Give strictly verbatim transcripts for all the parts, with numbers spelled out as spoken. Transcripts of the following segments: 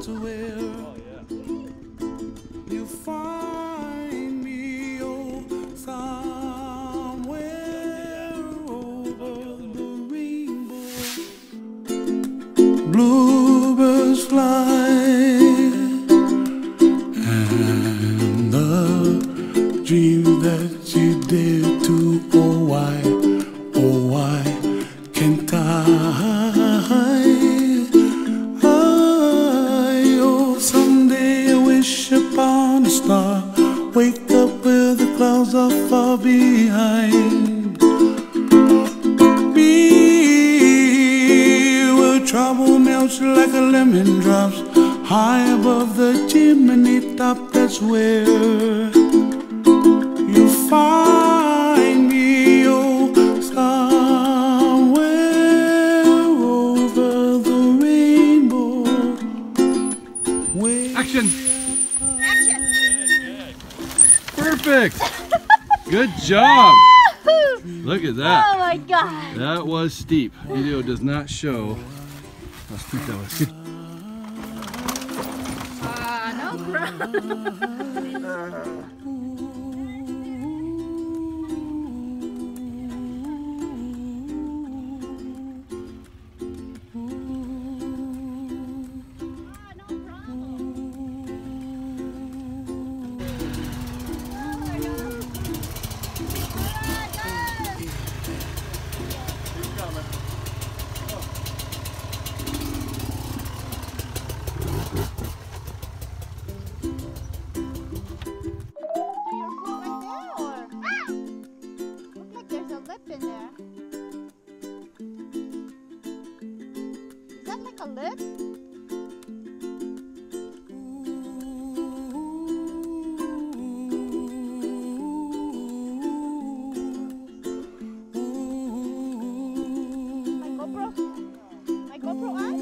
to where oh, yeah. you find me, oh, somewhere over the rainbow. Bluebirds fly and the dream that you did to, oh, why, oh, why can't I? Upon a star, wake up where the clouds are far behind. Be where trouble melts like a lemon drops high above the chimney top. That's where you find me, oh, somewhere over the rainbow. Wait. Action! Perfect! Good job! Look at that! Oh my god! That was steep. Video does not show how steep that was. Ah, uh, no problem. Ah, no problem. A lip? My GoPro? My GoPro eye? So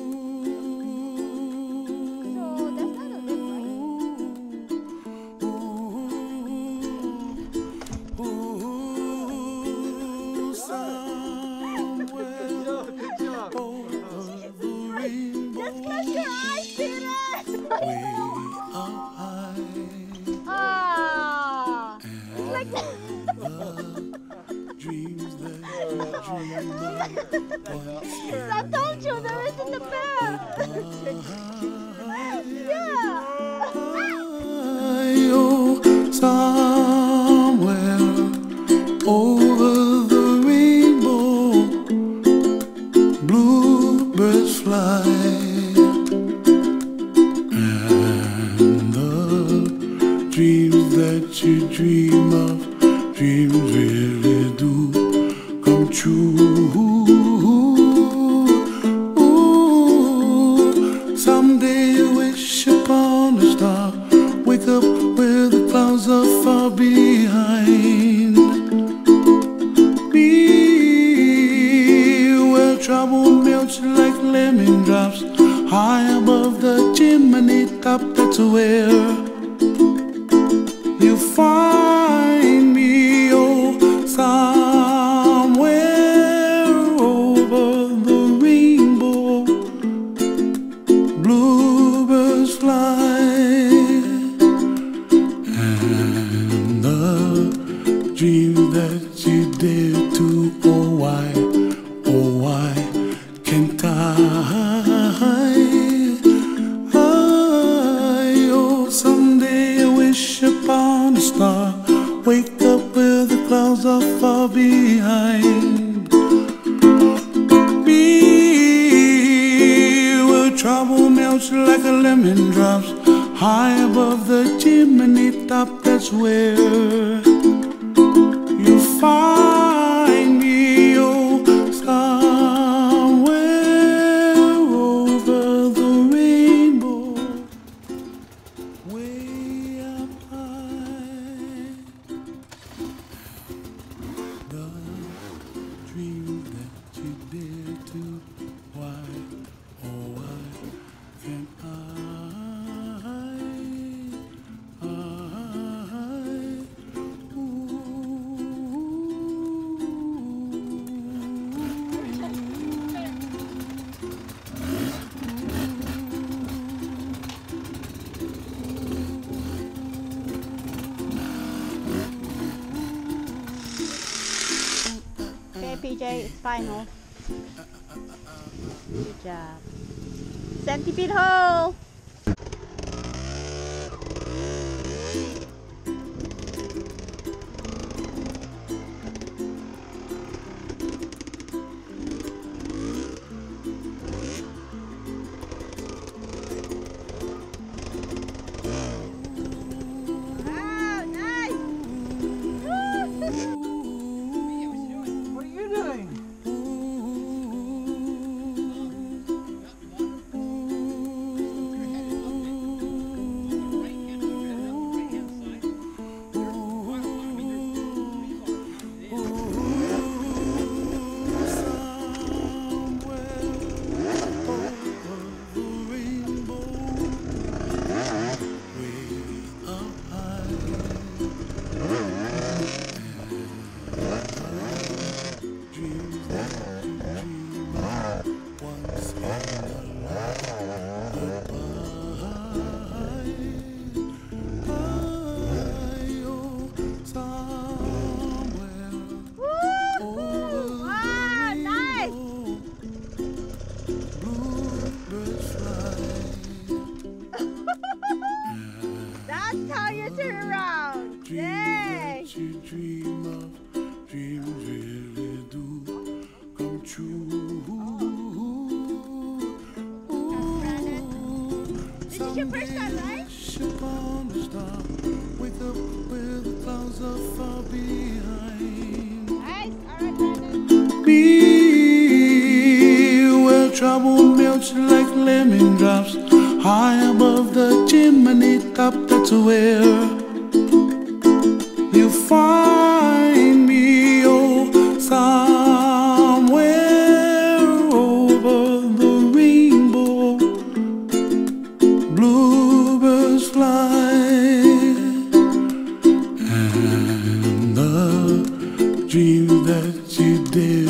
that's not a lip, right? Good job. I told you there isn't the bell. Somewhere over the rainbow, bluebirds fly, and the dreams that you dream of, dreams really do come true. Wake up where the clouds are far behind. Be where trouble melts like lemon drops high above the chimney top. That's where you find me, oh, somewhere over the rainbow. Bluebirds fly. Dream that you did too, oh why, oh why can't I? I, oh, someday I wish upon a star, wake up where the clouds are far behind. Be where trouble melts like a lemon drops high above the chimney top. That's where find me, oh, somewhere over the rainbow, way up high. The dream that you did to, why, oh, why can't I? I J J, it's final. Good job. Centipede hole! Trouble melts like lemon drops high above the chimney top. That's where you find me, oh, somewhere over the rainbow. Bluebirds fly and the dream that you did.